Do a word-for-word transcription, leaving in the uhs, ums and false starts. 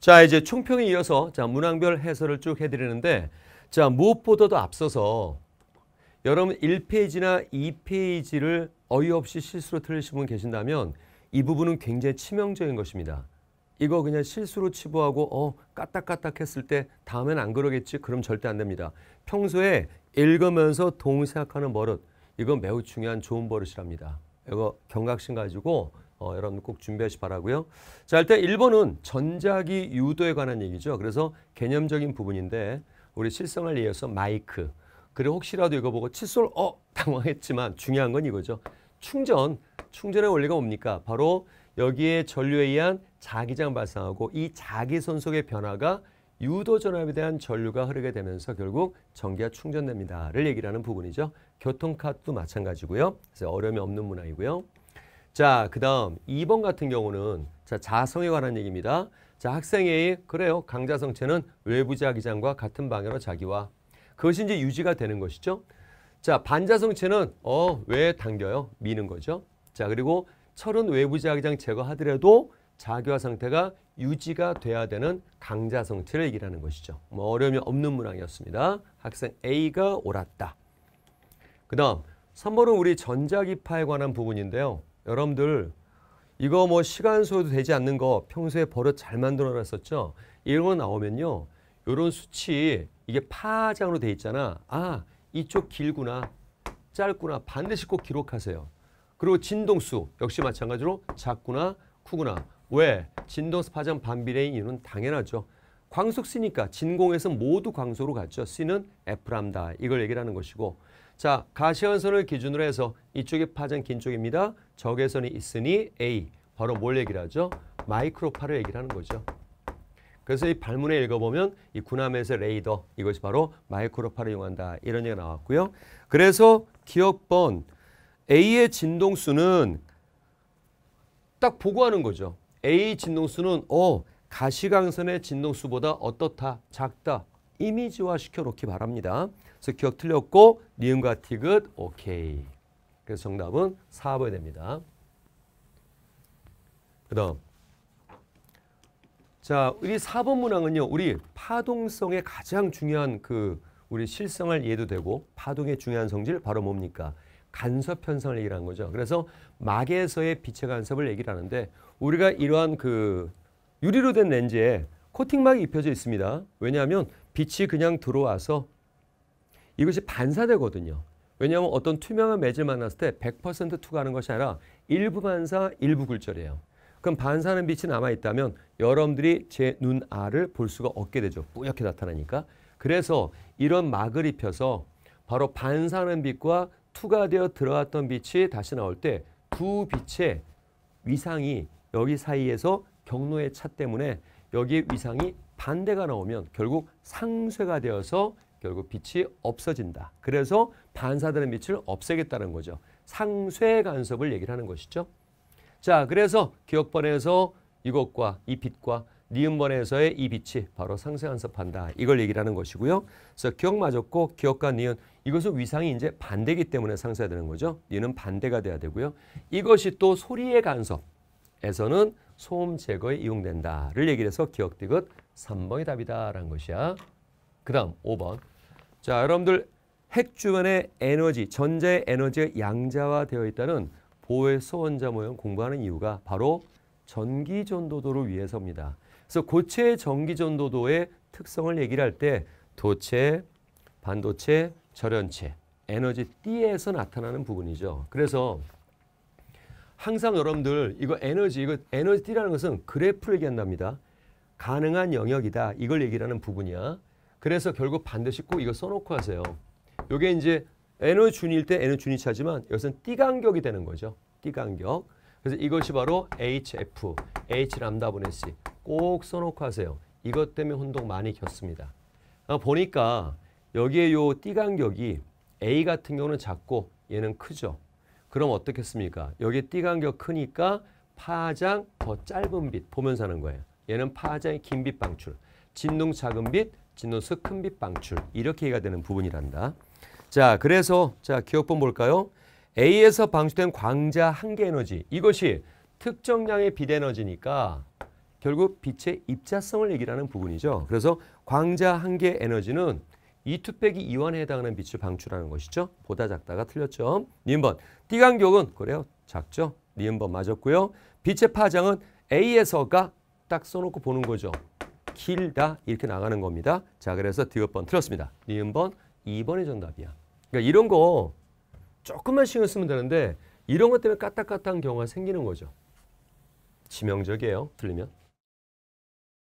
자, 이제 총평에 이어서 자 문항별 해설을 쭉 해드리는데, 자 무엇보다도 앞서서 여러분 일 페이지나 이 페이지를 어이없이 실수로 틀리신 분 계신다면 이 부분은 굉장히 치명적인 것입니다. 이거 그냥 실수로 치부하고 어 까딱까딱 했을 때 다음엔 안 그러겠지, 그럼 절대 안 됩니다. 평소에 읽으면서 동생각하는 버릇, 이건 매우 중요한 좋은 버릇이랍니다. 이거 경각심 가지고 어, 여러분 꼭 준비하시 바라고요. 자, 일단 일 번은 전자기 유도에 관한 얘기죠. 그래서 개념적인 부분인데 우리 실성을 이어서 마이크, 그리고 혹시라도 이거 보고 칫솔 어 당황했지만 중요한 건 이거죠. 충전, 충전의 원리가 뭡니까? 바로 여기에 전류에 의한 자기장 발생하고 이 자기선속의 변화가 유도전압에 대한 전류가 흐르게 되면서 결국 전기가 충전됩니다를 얘기를 하는 부분이죠. 교통카드도 마찬가지고요. 그래서 어려움이 없는 문항이고요. 자, 그 다음 이 번 같은 경우는 자, 자성에 관한 얘기입니다. 자, 학생의 그래요. 강자성체는 외부 자기장과 같은 방향으로 자기와, 그것이 이제 유지가 되는 것이죠. 자, 반자성체는 어, 왜 당겨요? 미는 거죠. 자, 그리고 철은 외부 자기장 제거하더라도 자기화 상태가 유지가 돼야 되는 강자성체를 얘기하는 것이죠. 뭐 어려움이 없는 문항이었습니다. 학생 A가 옳았다. 그 다음 삼 번은 우리 전자기파에 관한 부분인데요. 여러분들 이거 뭐 시간 소요도 되지 않는 거 평소에 버릇 잘 만들어놨었죠. 이거 나오면요. 이런 수치 이게 파장으로 돼 있잖아. 아, 이쪽 길구나, 짧구나 반드시 꼭 기록하세요. 그리고 진동수 역시 마찬가지로 작구나 크구나. 왜? 진동수 파장 반비례인 이유는 당연하죠. 광속 C니까 진공에서 모두 광속으로 갔죠. C는 F랍다. 이걸 얘기를 하는 것이고, 자 가시연선을 기준으로 해서 이쪽이 파장 긴 쪽입니다. 적외선이 있으니 A. 바로 뭘 얘기를 하죠? 마이크로파를 얘기를 하는 거죠. 그래서 이 발문에 읽어보면 이 군함에서 레이더, 이것이 바로 마이크로파를 이용한다. 이런 얘기가 나왔고요. 그래서 기억번 A의 진동수는 딱 보고하는 거죠. A 진동수는 어 가시광선의 진동수보다 어떻다? 작다. 이미지화 시켜놓기 바랍니다. 그래서 기억 틀렸고 니은과 티귿 오케이. 그래서 정답은 사 번이 됩니다. 그 다음 자 우리 사 번 문항은요. 우리 파동성의 가장 중요한 그 우리 실성할 예도 되고 파동의 중요한 성질 바로 뭡니까? 간섭 현상을 얘기하는 거죠. 그래서 막에서의 빛의 간섭을 얘기를 하는데 우리가 이러한 그 유리로 된 렌즈에 코팅막이 입혀져 있습니다. 왜냐하면 빛이 그냥 들어와서 이것이 반사되거든요. 왜냐하면 어떤 투명한 매질 만났을 때 백 퍼센트 투과하는 것이 아니라 일부 반사, 일부 굴절이에요. 그럼 반사하는 빛이 남아있다면 여러분들이 제 눈알을 볼 수가 없게 되죠. 뿌옇게 나타나니까. 그래서 이런 막을 입혀서 바로 반사하는 빛과 투과되어 들어왔던 빛이 다시 나올 때 두 빛의 위상이 여기 사이에서 경로의 차 때문에 여기에 위상이 반대가 나오면 결국 상쇄가 되어서 결국 빛이 없어진다. 그래서 반사되는 빛을 없애겠다는 거죠. 상쇄 간섭을 얘기를 하는 것이죠. 자, 그래서 기억번에서 이것과 이 빛과 니은번에서의 이 빛이 바로 상쇄 간섭한다. 이걸 얘기를 하는 것이고요. 그래서 기억 맞았고 기억과 니은 이것은 위상이 이제 반대이기 때문에 상쇄가 되는 거죠. 니은은 반대가 돼야 되고요. 이것이 또 소리의 간섭에서는 소음 제거에 이용된다를 얘기를 해서 기억 디귿 삼 번이 답이다라는 것이야. 그 다음 오 번. 자, 여러분들 핵 주변의 에너지, 전자의 에너지가 양자화되어 있다는 보에서 원자 모형 공부하는 이유가 바로 전기 전도도를 위해서입니다. 그래서 고체 전기 전도도의 특성을 얘기를 할 때 도체, 반도체, 절연체, 에너지 D에서 나타나는 부분이죠. 그래서 항상 여러분들 이거 에너지, 이거 에너지 D라는 것은 그래프를 얘기한답니다. 가능한 영역이다. 이걸 얘기하는 부분이야. 그래서 결국 반드시 꼭 이거 써놓고 하세요. 이게 이제 에너지 준일 때 에너지 준이 차지만 여기서는 띠 간격이 되는 거죠. 띠 간격. 그래서 이것이 바로 에이치에프, H람다분의 C. 꼭 써놓고 하세요. 이것 때문에 혼동 많이 겪습니다. 보니까 여기에 요 띠 간격이 A 같은 경우는 작고 얘는 크죠. 그럼 어떻겠습니까? 여기 띠 간격 크니까 파장 더 짧은 빛 보면서 하는 거예요. 얘는 파장이 긴 빛 방출, 진동 작은 빛, 진동수 큰 빛 방출. 이렇게 얘기가 되는 부분이란다. 자, 그래서 자 기억본 볼까요? A에서 방출된 광자 한계 에너지. 이것이 특정량의 빛 에너지니까 결국 빛의 입자성을 얘기하는 부분이죠. 그래서 광자 한 개의 에너지는 이 투 빼기 이완에 해당하는 빛을 방출하는 것이죠. 보다 작다가 틀렸죠. 니은번 띠간격은 그래요. 작죠. 니은번 맞았고요. 빛의 파장은 A에서가 딱 써놓고 보는 거죠. 길다 이렇게 나가는 겁니다. 자, 그래서 디귿번 틀렸습니다. 니은번 이 번이 정답이야. 그러니까 이런 거 조금만 신경 쓰면 되는데 이런 것 때문에 까딱까딱한 경우가 생기는 거죠. 치명적이에요. 틀리면.